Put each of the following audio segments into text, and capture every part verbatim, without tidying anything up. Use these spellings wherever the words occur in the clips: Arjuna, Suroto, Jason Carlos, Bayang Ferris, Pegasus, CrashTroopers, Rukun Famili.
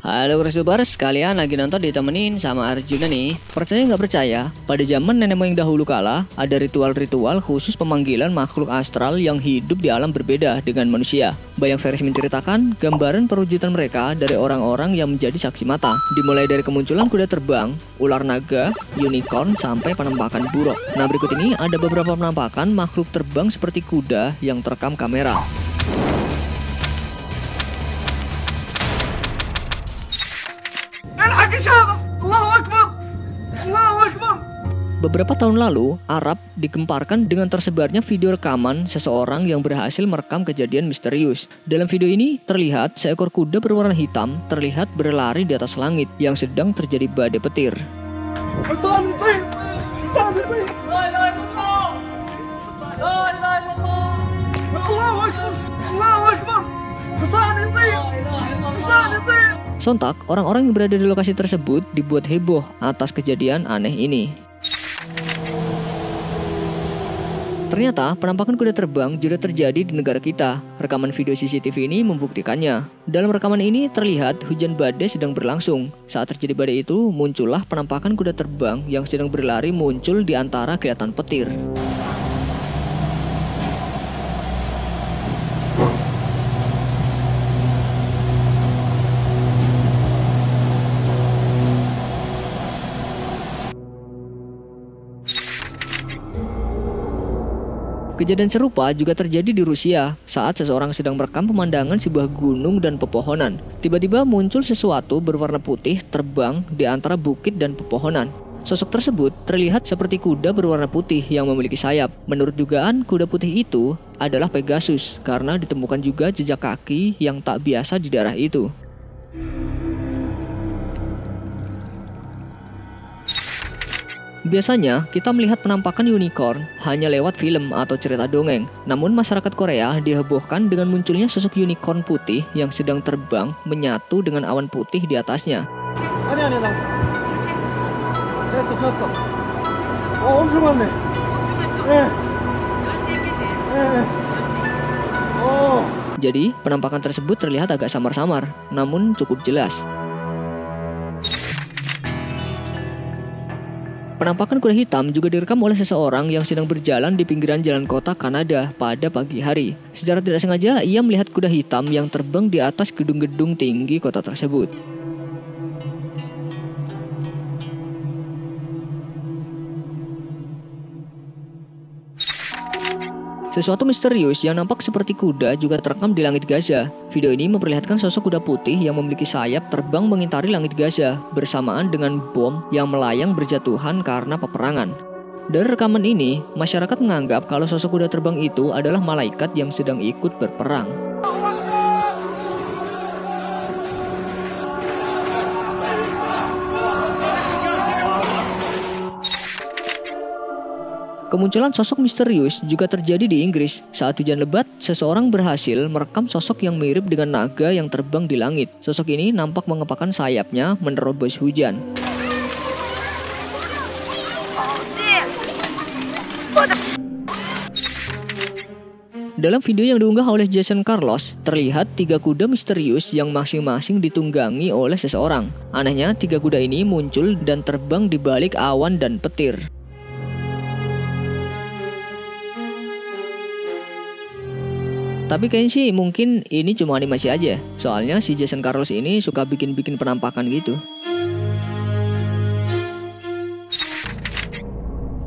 Halo CrashTroopers, kalian lagi nonton ditemenin sama Arjuna nih. Percaya nggak percaya, pada zaman nenek moyang dahulu kala ada ritual-ritual khusus pemanggilan makhluk astral yang hidup di alam berbeda dengan manusia. Bayang Ferris menceritakan gambaran perwujudan mereka dari orang-orang yang menjadi saksi mata, dimulai dari kemunculan kuda terbang, ular naga, unicorn, sampai penampakan buruk. Nah, berikut ini ada beberapa penampakan makhluk terbang seperti kuda yang terekam kamera. Beberapa tahun lalu, Arab digemparkan dengan tersebarnya video rekaman seseorang yang berhasil merekam kejadian misterius. Dalam video ini, terlihat seekor kuda berwarna hitam terlihat berlari di atas langit yang sedang terjadi badai petir. Sontak, orang-orang yang berada di lokasi tersebut dibuat heboh atas kejadian aneh ini. Ternyata, penampakan kuda terbang juga terjadi di negara kita. Rekaman video C C T V ini membuktikannya. Dalam rekaman ini terlihat hujan badai sedang berlangsung. Saat terjadi badai itu, muncullah penampakan kuda terbang yang sedang berlari muncul di antara kilatan petir. Kejadian serupa juga terjadi di Rusia saat seseorang sedang merekam pemandangan sebuah gunung dan pepohonan. Tiba-tiba muncul sesuatu berwarna putih terbang di antara bukit dan pepohonan. Sosok tersebut terlihat seperti kuda berwarna putih yang memiliki sayap. Menurut dugaan, kuda putih itu adalah Pegasus karena ditemukan juga jejak kaki yang tak biasa di daerah itu. Biasanya, kita melihat penampakan unicorn hanya lewat film atau cerita dongeng. Namun, masyarakat Korea dihebohkan dengan munculnya sosok unicorn putih yang sedang terbang menyatu dengan awan putih di atasnya. Jadi, penampakan tersebut terlihat agak samar-samar, namun cukup jelas. Penampakan kuda hitam juga direkam oleh seseorang yang sedang berjalan di pinggiran jalan kota Kanada pada pagi hari. Secara tidak sengaja, ia melihat kuda hitam yang terbang di atas gedung-gedung tinggi kota tersebut. Sesuatu misterius yang nampak seperti kuda juga terekam di langit Gaza. Video ini memperlihatkan sosok kuda putih yang memiliki sayap terbang mengitari langit Gaza bersamaan dengan bom yang melayang berjatuhan karena peperangan. Dari rekaman ini, masyarakat menganggap kalau sosok kuda terbang itu adalah malaikat yang sedang ikut berperang. Kemunculan sosok misterius juga terjadi di Inggris. Saat hujan lebat, seseorang berhasil merekam sosok yang mirip dengan naga yang terbang di langit. Sosok ini nampak mengepakkan sayapnya menerobos hujan. Dalam video yang diunggah oleh Jason Carlos, terlihat tiga kuda misterius yang masing-masing ditunggangi oleh seseorang. Anehnya, tiga kuda ini muncul dan terbang di balik awan dan petir. Tapi kayaknya sih mungkin ini cuma animasi aja. Soalnya si Jason Carlos ini suka bikin-bikin penampakan gitu.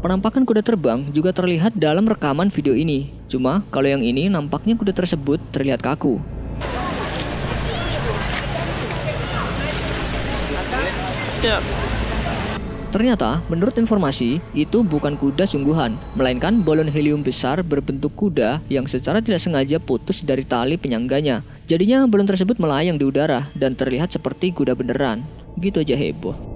Penampakan kuda terbang juga terlihat dalam rekaman video ini. Cuma kalau yang ini nampaknya kuda tersebut terlihat kaku. Ya. Ternyata, menurut informasi, itu bukan kuda sungguhan, melainkan balon helium besar berbentuk kuda yang secara tidak sengaja putus dari tali penyangganya. Jadinya balon tersebut melayang di udara dan terlihat seperti kuda beneran. Gitu aja heboh.